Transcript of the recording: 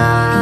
na.